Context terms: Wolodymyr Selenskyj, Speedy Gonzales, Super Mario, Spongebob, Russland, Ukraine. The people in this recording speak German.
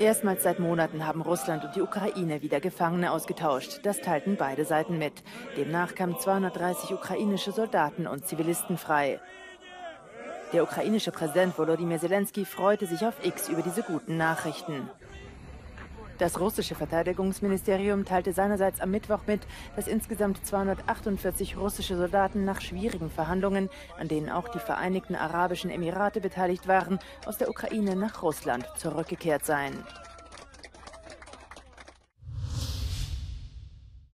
Erstmals seit Monaten haben Russland und die Ukraine wieder Gefangene ausgetauscht. Das teilten beide Seiten mit. Demnach kamen 230 ukrainische Soldaten und Zivilisten frei. Der ukrainische Präsident Wolodymyr Selenskyj freute sich auf X über diese guten Nachrichten. Das russische Verteidigungsministerium teilte seinerseits am Mittwoch mit, dass insgesamt 248 russische Soldaten nach schwierigen Verhandlungen, an denen auch die Vereinigten Arabischen Emirate beteiligt waren, aus der Ukraine nach Russland zurückgekehrt seien.